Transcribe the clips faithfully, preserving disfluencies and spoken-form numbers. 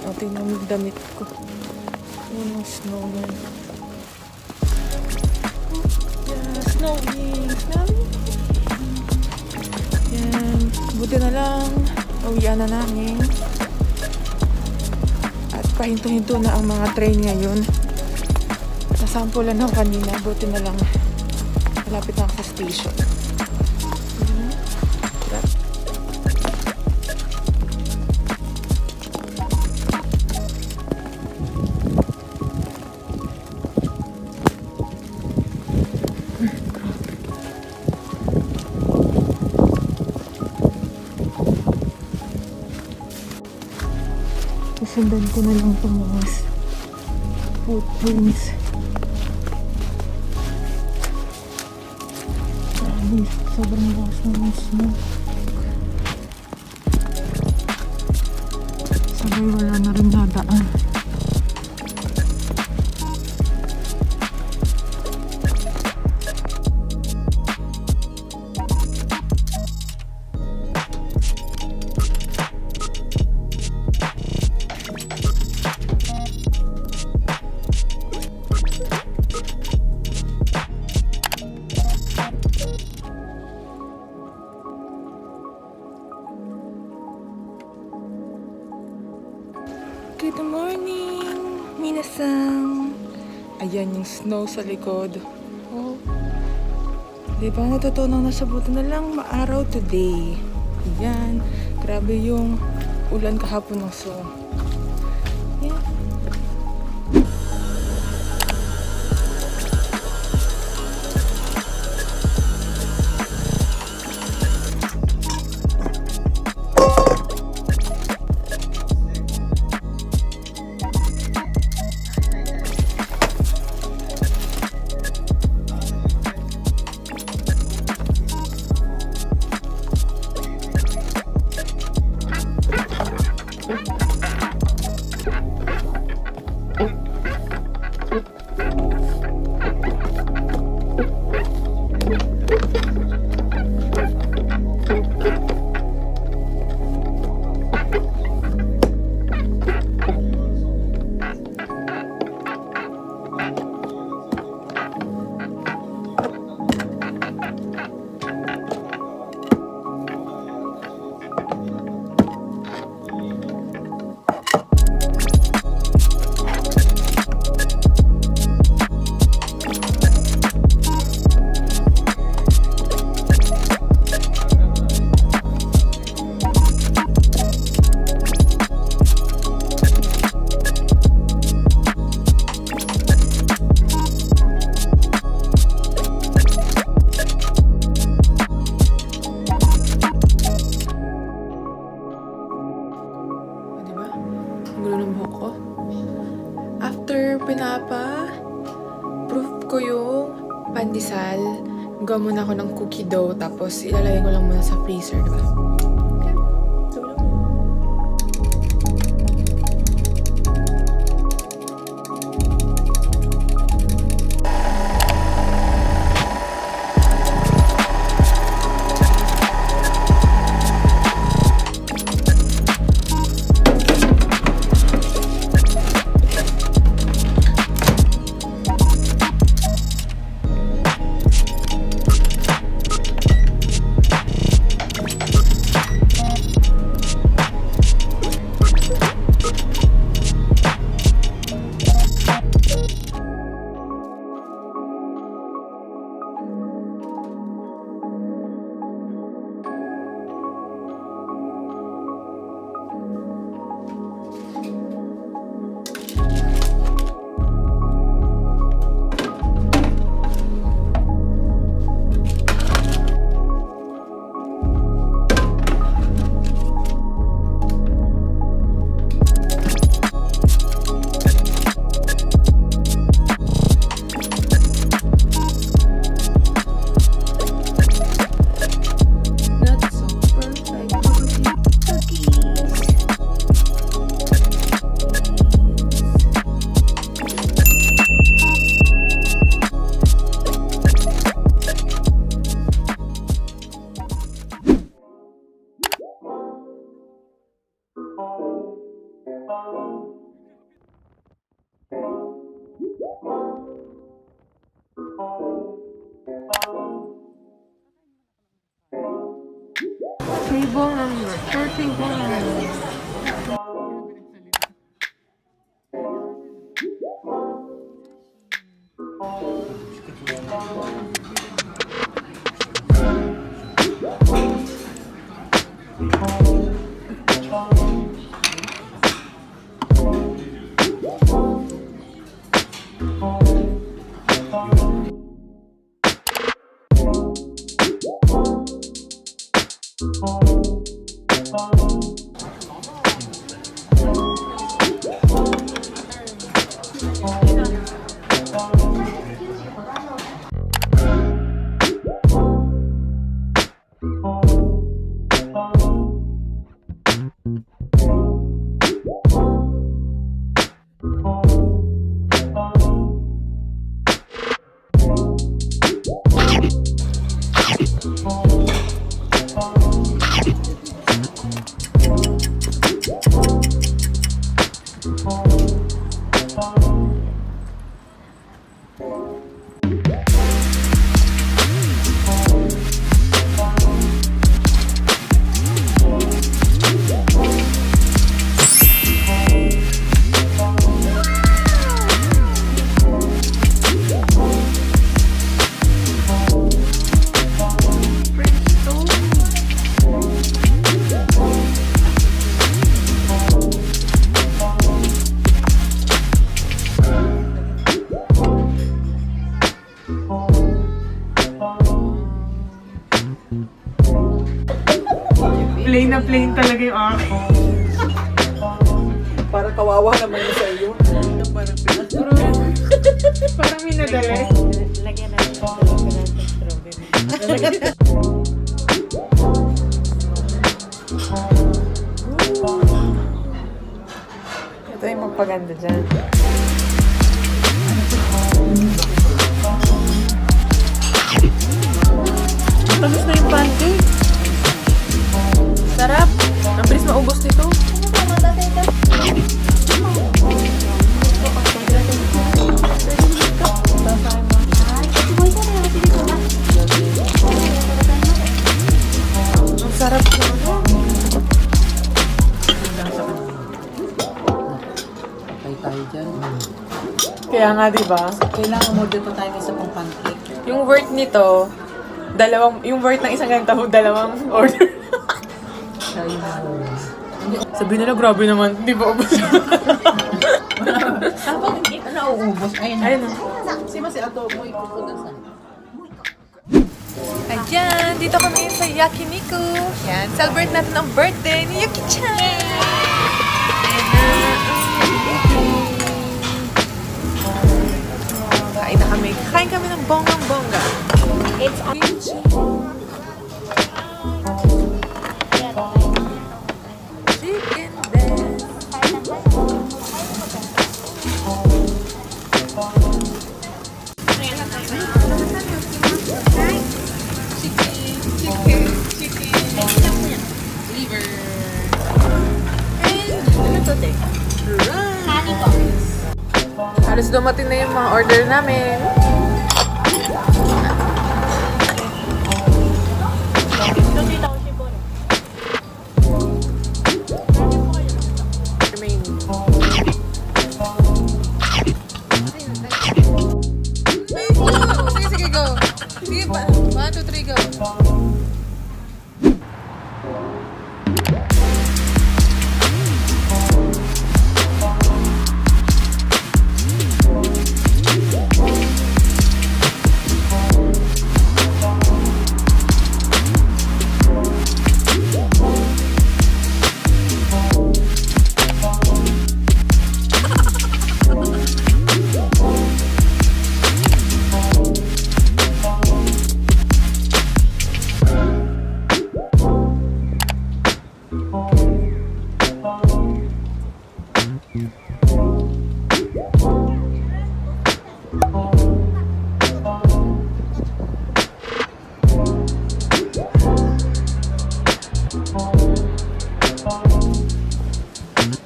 Atin ang damit ko. Uno, snowman. Yeah, snowing. Yan. Buti na lang. Uwian na namin. At pahinto-hinto na ang mga train ngayon. Nasampulan ako kanina. Buti na lang. Malapit na ako sa station. Sundan ko na lang itong mga footprints. Grabe, sobrang lakas na ng snow. Sabay wala na rin dadaan. Good morning, minasang. Ayan yung snow sa likod. Oh. Di ba natutunan na sa buti na lang maaraw today. Ayan. Grabe yung ulan kahapon ng so. Yeah. Gawa muna ako ng cookie dough, tapos ilalagay ko lang muna sa freezer, diba? Okay. So, Table number thirty-one. Plain na plain talaga yung ako. Parang kawawa naman yun sa iyo. Parang pinastro. Parang minadali. Lagyan natin sa loob ng strawberry. Ito yung magpaganda dyan. Tapos na yung pancake. Sarap! Ang bilis maubos nito. Ang sarap ko. Patay tayo dyan. Kaya nga diba? Kailangan umorder pa tayo sa pang pancake. Yung worth nito, dalawang, yung worth ng isang ganito, dalawang order. Sabihin nila, grabe naman, hindi ba ubos? Tapos, ano ubos? Ayun na. Sima si Ato, mo ikukunan sa. Ayan, dito kami sa Yakiniku. Ayan, celebrate natin ang birthday ni Yuki Chan! Kain na kami. Kain kami ng bonggang-bongga. It's on. Halos dumating na yung mga order namin. Sige, sige, go. Sige, one, two, three, go.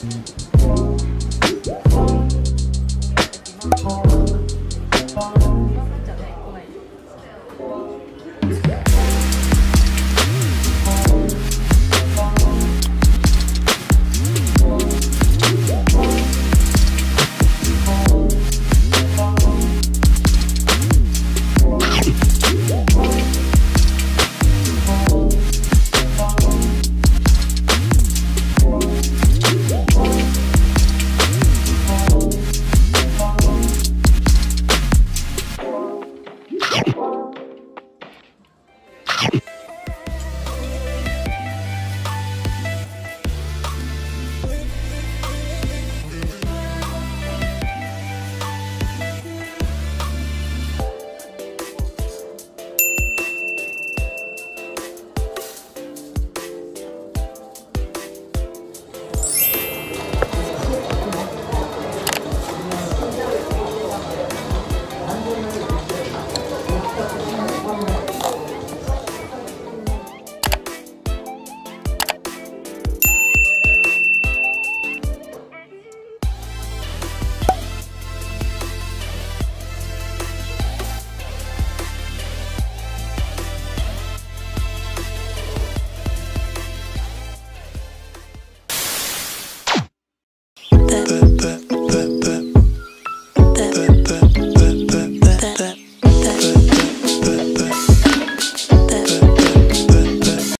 Mm-hmm.